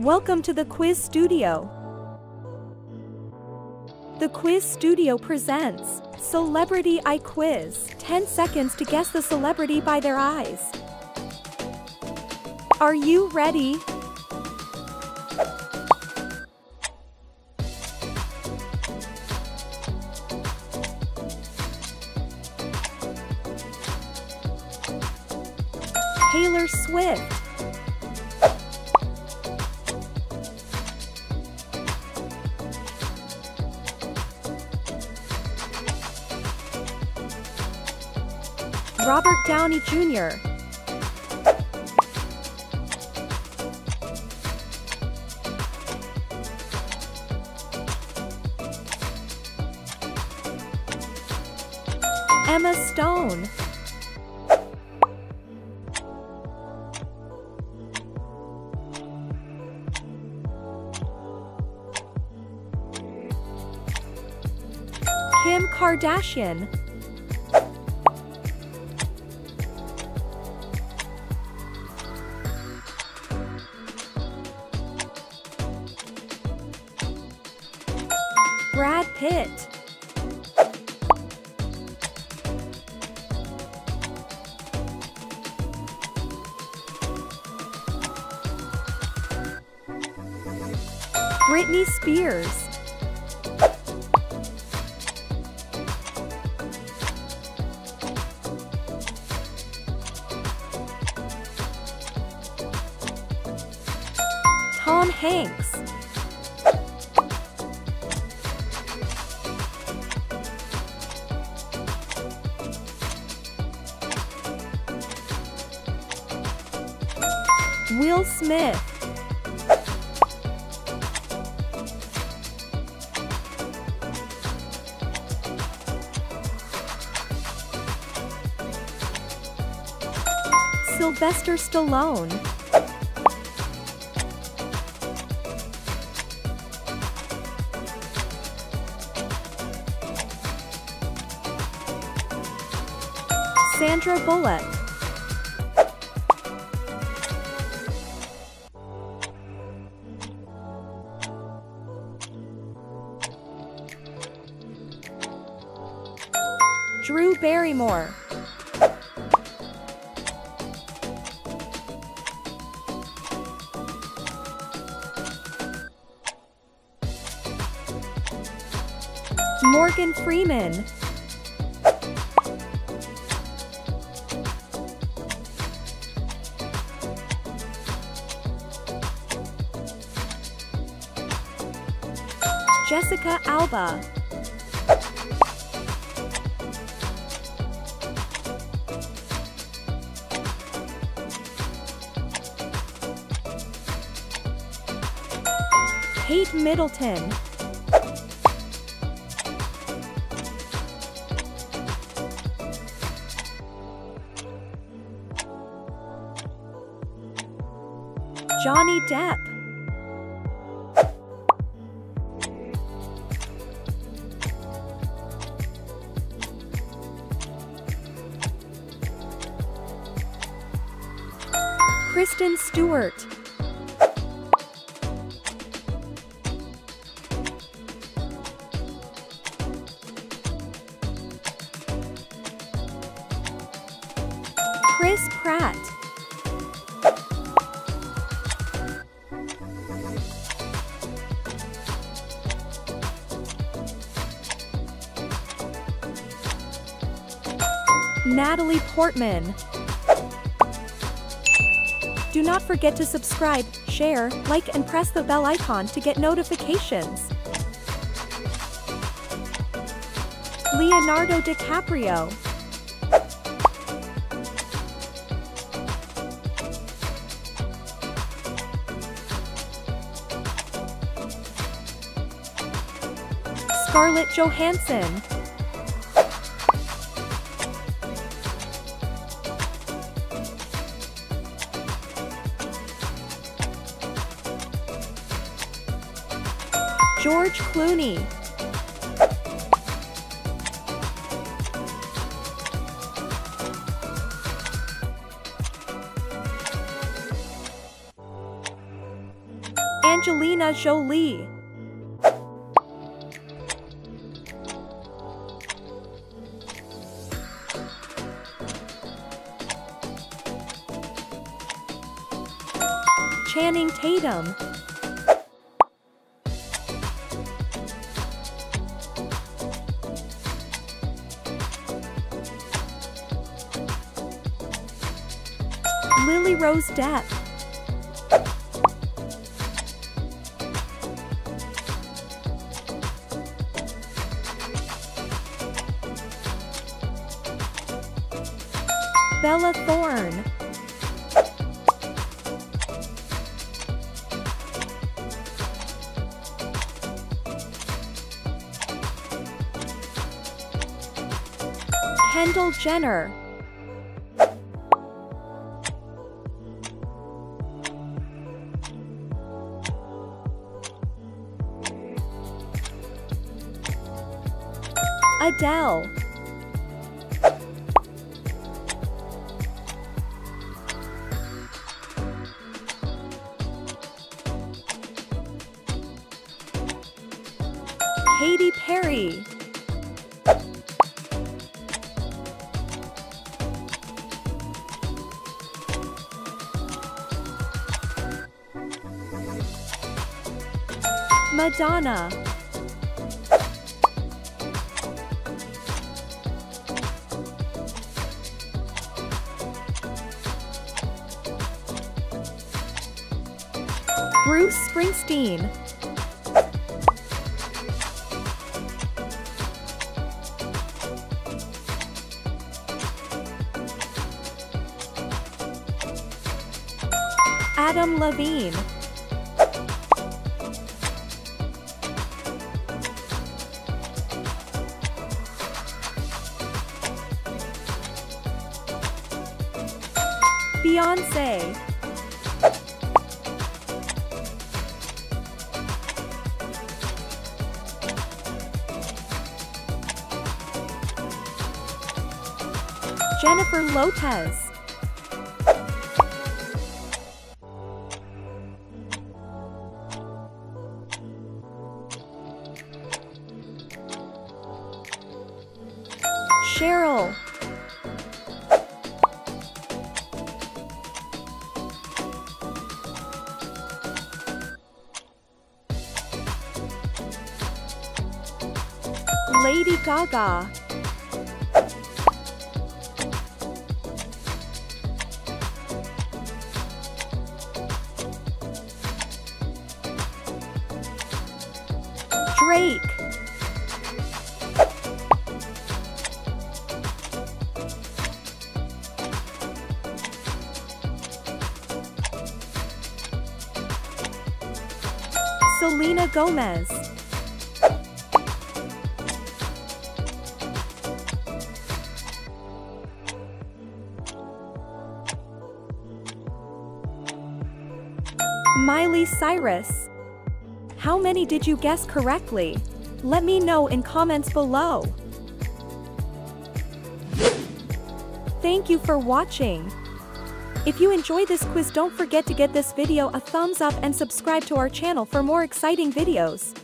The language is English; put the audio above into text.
Welcome to The Quiz Studio. The Quiz Studio presents Celebrity Eye Quiz. 10 seconds to guess the celebrity by their eyes. Are you ready? Taylor Swift. Robert Downey Jr. Emma Stone. Kim Kardashian. Brad Pitt. Britney Spears. Tomhanks. Willsmith. Sylvester Stallone. Sandrabullock. Drew Barrymore. Morgan Freeman. Jessicaalba. Katyperry. Johnny Depp. Kristen Stewart. Chrispratt. Natalie Portman. Do not forget to subscribe, share, like, and press the bell icon to get notifications. Leonardo DiCaprio. Scarlett Johansson. Georgeclooney. Angelina Jolie. Channing Tatum. Lilyrosedepp. Bellathorne. Kendalljenner. Adele. Katyperry. Madonna. Bruce Springsteen. Adam Levine. Beyoncé. Jenniferlopez. Cheryll. Ladygaga. Drake. Selena Gomez. Miley Cyrus. How many did you guess correctly? Let me know in comments below. Thank you for watching. If you enjoy this quiz, don't forget to get this video a thumbs up and subscribe to our channel for more exciting videos.